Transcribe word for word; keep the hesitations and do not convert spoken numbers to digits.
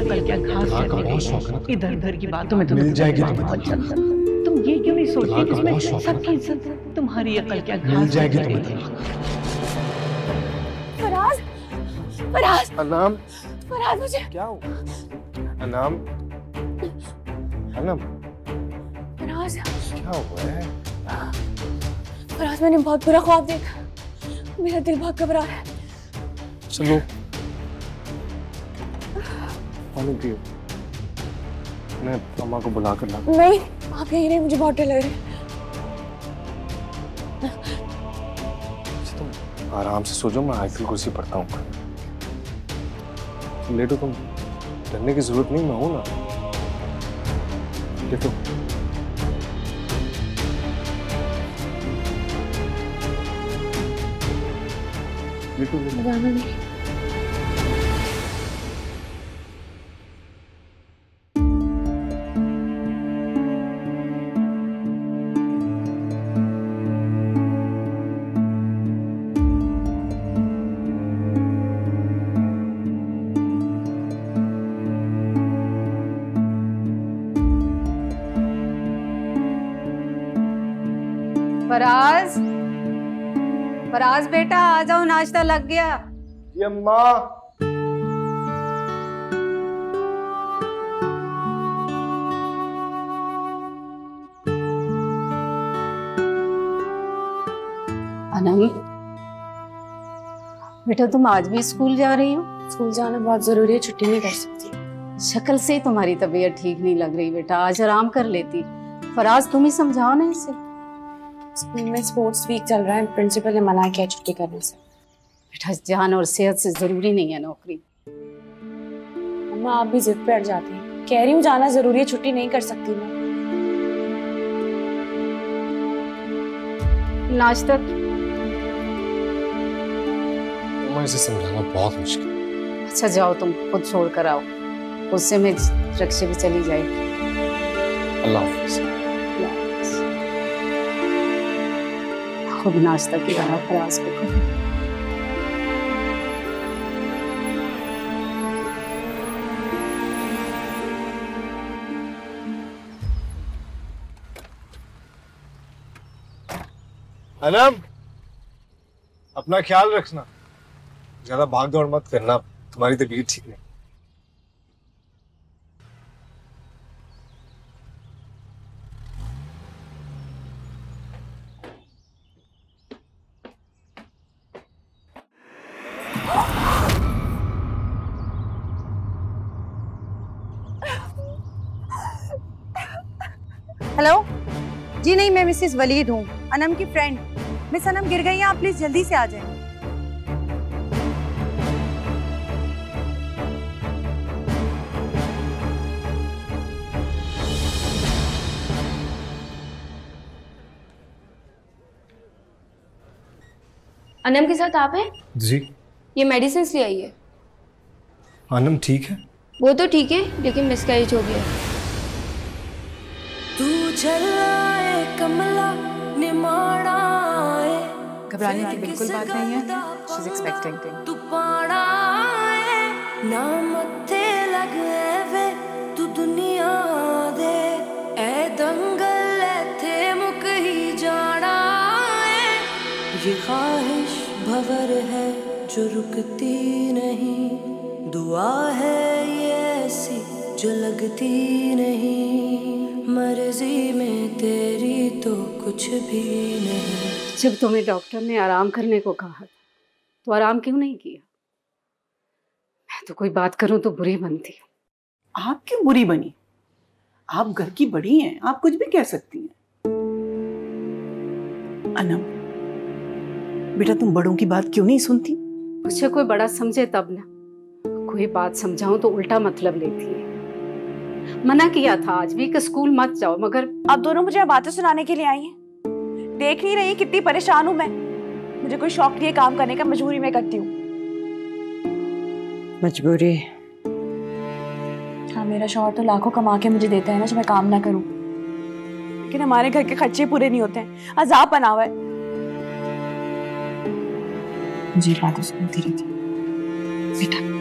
मेरी अकल क्या घास है, इधर उधर की बातों में तुम जाएगी बहुत जल्द। तुम ये क्यों नहीं सोचते कि इसमें सबकी इज्जत, तुम्हारी अकल क्या घास है। फराज, अनाम, फराज मुझे क्या हो? अनाम, अनाम, फराज क्या हुआ है? फराज मैंने बहुत बुरा ख्वाब देखा, मेरा दिल बहुत घबरा रहा है। चलो पानी पियो, मैं मामा को बुला कर लाऊं। नहीं आप यहीं रहे, मुझे बहुत डर लग रहा है। आराम से सो जाओ, मैं आईफिल कुर्सी पढ़ता हूँ। लेटो, तुम डरने की जरूरत नहीं, मैं हूं ना। लेटो। लेटो, लेटो। फराज, फराज बेटा आ जाओ, नाश्ता लग गया। जी अम्मा। अनम बेटा, तुम आज भी स्कूल जा रही हो? स्कूल जाना बहुत जरूरी है, छुट्टी नहीं कर सकती। शक्ल से ही तुम्हारी तबीयत ठीक नहीं लग रही बेटा, आज आराम कर लेती। फराज तुम ही समझाओ ना इसे। स्कूल में स्पोर्ट्स वीक चल रहा है, प्रिंसिपल ने मना किया छुट्टी करने से। बेटा जान और सेहत से जरूरी नहीं है नौकरी। अम्मा आप भी जिद पे अड़ जाती हैं। कह रही हूँ जाना जरूरी है, छुट्टी नहीं कर सकती मैं। नाश्ता मैं इसे समझाना बहुत मुश्किल। अच्छा जाओ, तुम खुद छोड़ कर आओ, उससे मैं रिक्शे पे चली जाएगी। अल्लाह हाफिज। खूब नाश्ता की तरह फराज को करो। अनम अपना ख्याल रखना, ज्यादा भाग दौड़ मत करना, तुम्हारी तबीयत ठीक नहीं। हेलो जी, नहीं मैं मिसेस वलीद हूँ, अनम की फ्रेंड। मिस अनम गिर गई हैं, आप प्लीज जल्दी से आ जाएं। अनम के साथ आप हैं? जी। ये मेडिसिन ले आई है। अनम ठीक है? वो तो ठीक है, लेकिन मिसकैरेज हो गया है। तू चलाए कमला निमाड़ाए, घबराने की बिल्कुल बात नहीं है, शी इज एक्सपेक्टिंग। तू पाड़ाए ना मथे लगे वे, तू दुनिया दे ए दंगल थे मुक ही जाड़ाए। ये ख्वाहिश भंवर है जो रुकती नहीं, दुआ है ये ऐसी जो लगती नहीं, मर्जी में तेरी तो कुछ भी नहीं। जब तुम्हें डॉक्टर ने आराम करने को कहा तो आराम क्यों नहीं किया? मैं तो कोई बात करूं तो बुरी बनती हूँ। आप क्यों बुरी बनी? आप घर की बड़ी हैं, आप कुछ भी कह सकती हैं। अनम बेटा तुम बड़ों की बात क्यों नहीं सुनती? मुझे कोई बड़ा समझे तब ना, कोई बात समझाऊं तो उल्टा मतलब लेती है। मना किया था आज भी कि स्कूल मत जाओ, मगर आप दोनों मुझे बातें सुनाने के लिए आई हैं। देख नहीं रही कितनी परेशान हूं मैं, मुझे कोई शौक नहीं है काम करने का, मजबूरी में करती हूँ। मजबूरी? हाँ, मेरा शौहर तो लाखों कमा के मुझे देता है ना जो मैं काम ना करूँ, लेकिन हमारे घर के खर्चे पूरे नहीं होते हैं, अजाब बना हुआ है। मुझे बातें सुनती रहती।